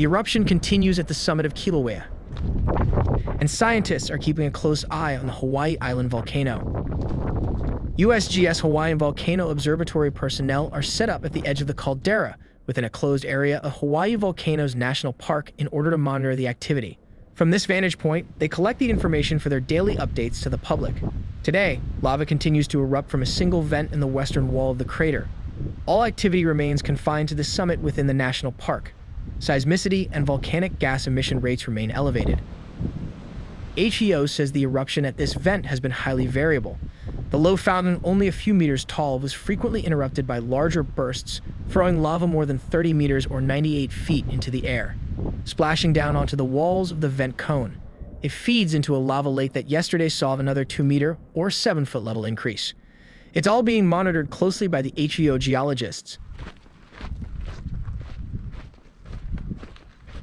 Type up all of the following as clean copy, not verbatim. The eruption continues at the summit of Kīlauea, and scientists are keeping a close eye on the Hawaii Island volcano. USGS Hawaiian Volcano Observatory personnel are set up at the edge of the caldera within a closed area of Hawaiʻi Volcanoes National Park in order to monitor the activity. From this vantage point, they collect the information for their daily updates to the public. Today, lava continues to erupt from a single vent in the western wall of the crater. All activity remains confined to the summit within the national park. Seismicity and volcanic gas emission rates remain elevated. HEO says the eruption at this vent has been highly variable. The low fountain, only a few meters tall, was frequently interrupted by larger bursts, throwing lava more than 30 meters or 98 feet into the air, splashing down onto the walls of the vent cone. It feeds into a lava lake that yesterday saw another 2-meter or 7-foot level increase. It's all being monitored closely by the HEO geologists.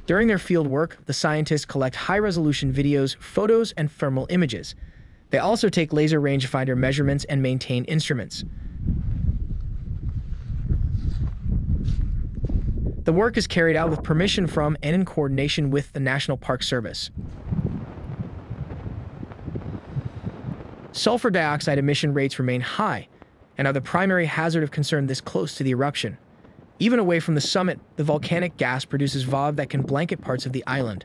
During their field work, the scientists collect high-resolution videos, photos, and thermal images. They also take laser rangefinder measurements and maintain instruments. The work is carried out with permission from and in coordination with the National Park Service. Sulfur dioxide emission rates remain high and are the primary hazard of concern this close to the eruption. Even away from the summit, the volcanic gas produces VOG that can blanket parts of the island.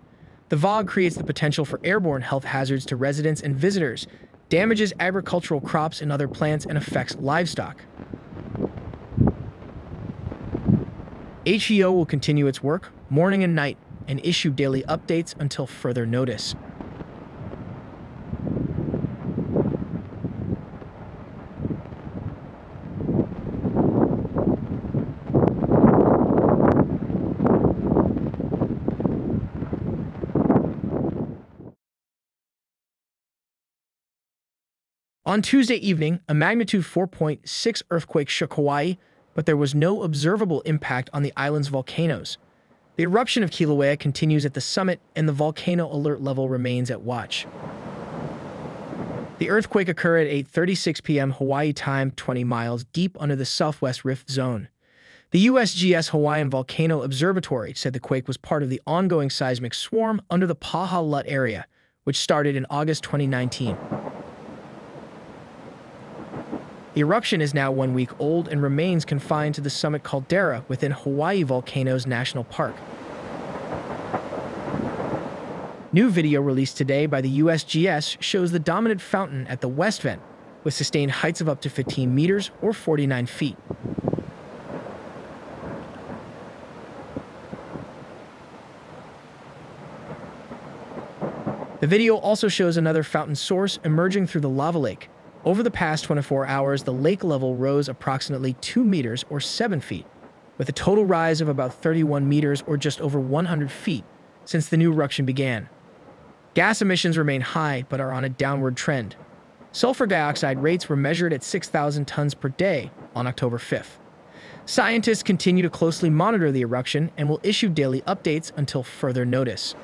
The VOG creates the potential for airborne health hazards to residents and visitors, damages agricultural crops and other plants, and affects livestock. HEO will continue its work morning and night and issue daily updates until further notice. On Tuesday evening, a magnitude 4.6 earthquake shook Hawaii, but there was no observable impact on the island's volcanoes. The eruption of Kīlauea continues at the summit, and the volcano alert level remains at watch. The earthquake occurred at 8:36 p.m. Hawaii time, 20 miles deep under the Southwest Rift Zone. The USGS Hawaiian Volcano Observatory said the quake was part of the ongoing seismic swarm under the Pahala area, which started in August 2019. The eruption is now 1 week old and remains confined to the summit caldera within Hawaiʻi Volcanoes National Park. New video released today by the USGS shows the dominant fountain at the west vent, with sustained heights of up to 15 meters or 49 feet. The video also shows another fountain source emerging through the lava lake. Over the past 24 hours, the lake level rose approximately 2 meters or 7 feet, with a total rise of about 31 meters or just over 100 feet since the new eruption began. Gas emissions remain high but are on a downward trend. Sulfur dioxide rates were measured at 6,000 tons per day on October 5th. Scientists continue to closely monitor the eruption and will issue daily updates until further notice.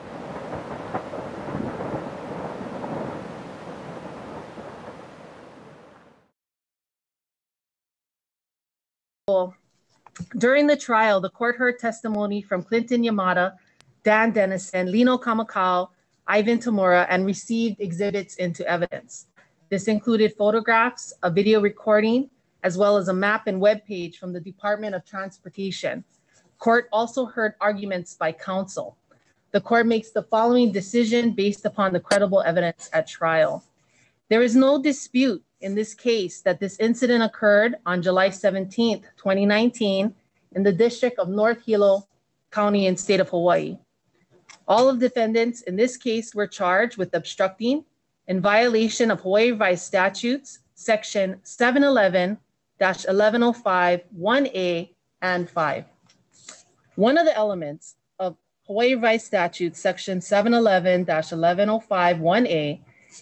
During the trial, the court heard testimony from Clinton Yamada, Dan Dennison, Lino Kamakau, Ivan Tamura, and received exhibits into evidence. This included photographs, a video recording, as well as a map and webpage from the Department of Transportation. Court also heard arguments by counsel. The court makes the following decision based upon the credible evidence at trial. There is no dispute in this case that this incident occurred on July 17th, 2019 in the district of North Hilo County in state of Hawaii. All of defendants in this case were charged with obstructing in violation of Hawaii Revised Statutes, section 711-1105-1A and 5. One of the elements of Hawaii Revised Statutes, section 711-1105-1A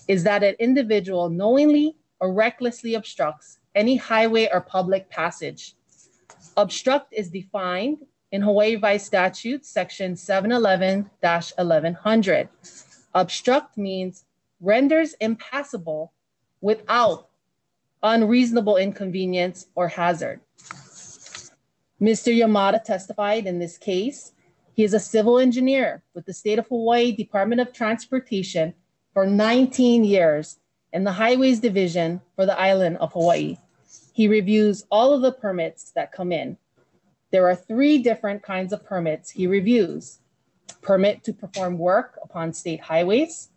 is that an individual knowingly or recklessly obstructs any highway or public passage. Obstruct is defined in Hawaii Revised Statutes, section 711-1100. Obstruct means renders impassable without unreasonable inconvenience or hazard. Mr. Yamada testified in this case. He is a civil engineer with the State of Hawaii Department of Transportation for 19 years in the Highways Division for the island of Hawaii. He reviews all of the permits that come in. There are 3 different kinds of permits he reviews: permit to perform work upon state highways,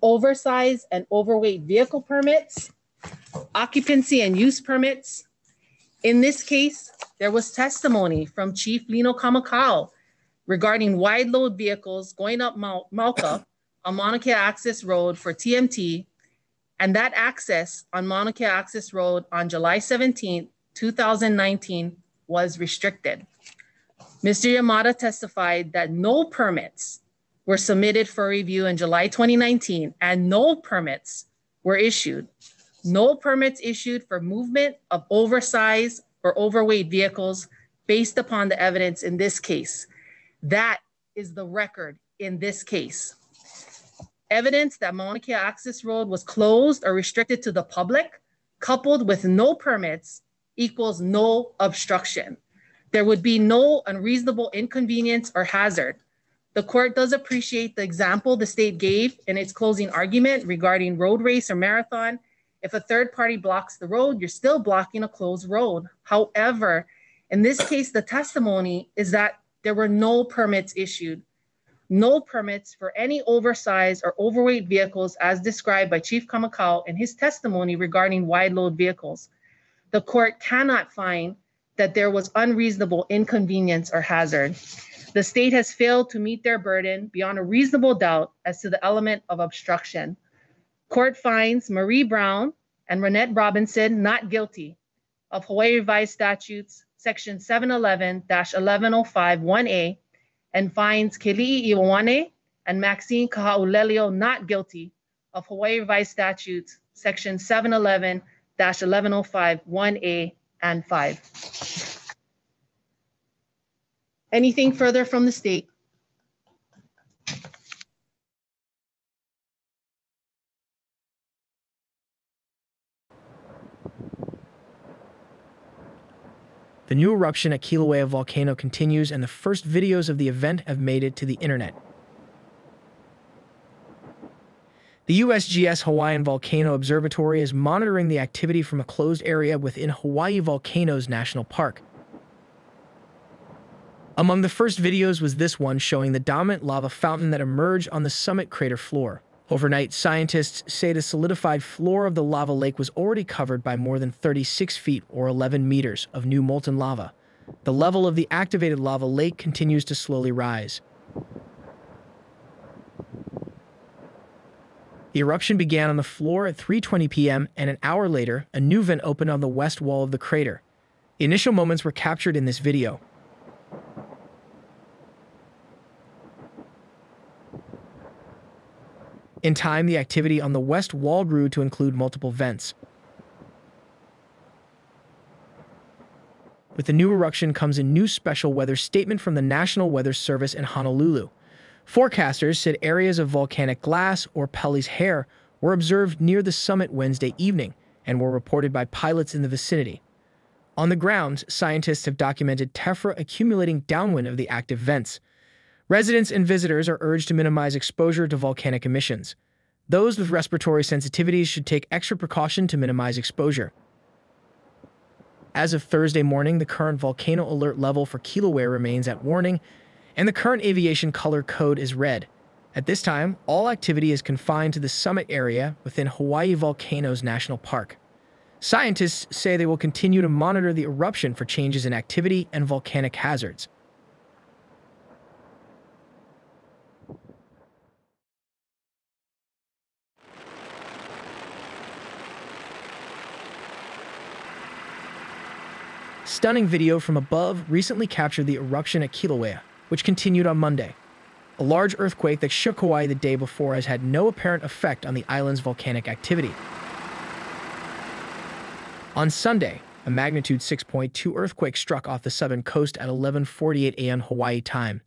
oversized and overweight vehicle permits, occupancy and use permits. In this case, there was testimony from Chief Lino Kamakau regarding wide load vehicles going up Mauka on Mauna Kea Access Road for TMT, and that access on Mauna Kea Access Road on July 17, 2019 was restricted. Mr. Yamada testified that no permits were submitted for review in July 2019 and no permits were issued. No permits issued for movement of oversized or overweight vehicles based upon the evidence in this case. That is the record in this case. Evidence that Mauna Kea Access Road was closed or restricted to the public, coupled with no permits, equals no obstruction. There would be no unreasonable inconvenience or hazard. The court does appreciate the example the state gave in its closing argument regarding road race or marathon. If a third party blocks the road, you're still blocking a closed road. However, in this case, the testimony is that there were no permits issued. No permits for any oversized or overweight vehicles as described by Chief Kamakau in his testimony regarding wide load vehicles. The court cannot find that there was unreasonable inconvenience or hazard. The state has failed to meet their burden beyond a reasonable doubt as to the element of obstruction. Court finds Marie Brown and Renette Robinson not guilty of Hawaii Revised Statutes Section 711-1105-1A and finds Kili'i Iwane and Maxine Kahaulelio not guilty of Hawaii Revised Statutes Section 711-1105-1A and 5. Anything further from the state? The new eruption at Kīlauea volcano continues, and the first videos of the event have made it to the internet. The USGS Hawaiian Volcano Observatory is monitoring the activity from a closed area within Hawaiʻi Volcanoes National Park. Among the first videos was this one showing the dominant lava fountain that emerged on the summit crater floor. Overnight, scientists say the solidified floor of the lava lake was already covered by more than 36 feet or 11 meters of new molten lava. The level of the activated lava lake continues to slowly rise. The eruption began on the floor at 3:20 p.m., and an hour later, a new vent opened on the west wall of the crater. The initial moments were captured in this video. In time, the activity on the west wall grew to include multiple vents. With the new eruption comes a new special weather statement from the National Weather Service in Honolulu. Forecasters said areas of volcanic glass, or Pele's hair, were observed near the summit Wednesday evening and were reported by pilots in the vicinity. On the ground, scientists have documented tephra accumulating downwind of the active vents. Residents and visitors are urged to minimize exposure to volcanic emissions. Those with respiratory sensitivities should take extra precaution to minimize exposure. As of Thursday morning, the current volcano alert level for Kīlauea remains at warning, and the current aviation color code is red. At this time, all activity is confined to the summit area within Hawaiʻi Volcanoes National Park. Scientists say they will continue to monitor the eruption for changes in activity and volcanic hazards. Stunning video from above recently captured the eruption at Kīlauea, which continued on Monday. A large earthquake that shook Hawaii the day before has had no apparent effect on the island's volcanic activity. On Sunday, a magnitude 6.2 earthquake struck off the southern coast at 11:48 a.m. Hawaii time.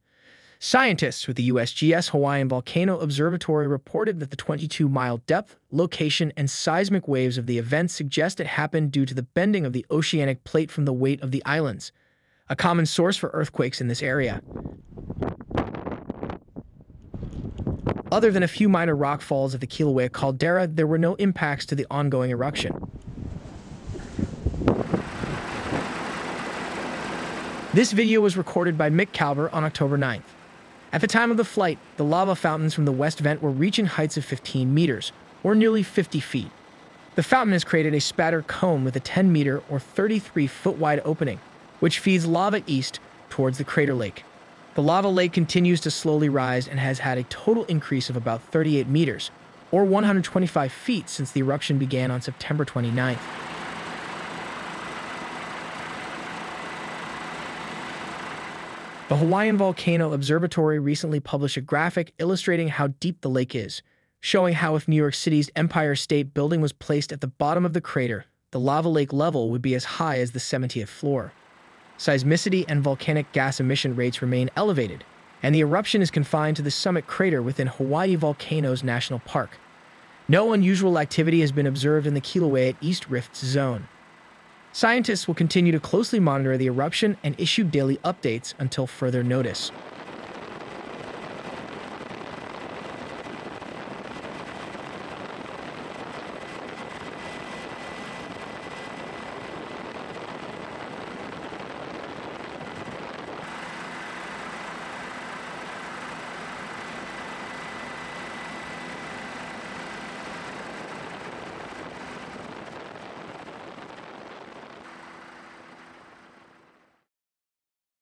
Scientists with the USGS Hawaiian Volcano Observatory reported that the 22-mile depth, location, and seismic waves of the event suggest it happened due to the bending of the oceanic plate from the weight of the islands, a common source for earthquakes in this area. Other than a few minor rock falls of the Kīlauea caldera, there were no impacts to the ongoing eruption. This video was recorded by Mick Calver on October 9th. At the time of the flight, the lava fountains from the west vent were reaching heights of 15 meters, or nearly 50 feet. The fountain has created a spatter cone with a 10-meter or 33-foot-wide opening, which feeds lava east towards the crater lake. The lava lake continues to slowly rise and has had a total increase of about 38 meters, or 125 feet, since the eruption began on September 29th. The Hawaiian Volcano Observatory recently published a graphic illustrating how deep the lake is, showing how if New York City's Empire State Building was placed at the bottom of the crater, the lava lake level would be as high as the 70th floor. Seismicity and volcanic gas emission rates remain elevated, and the eruption is confined to the summit crater within Hawaiʻi Volcanoes National Park. No unusual activity has been observed in the Kīlauea East Rift Zone. Scientists will continue to closely monitor the eruption and issue daily updates until further notice.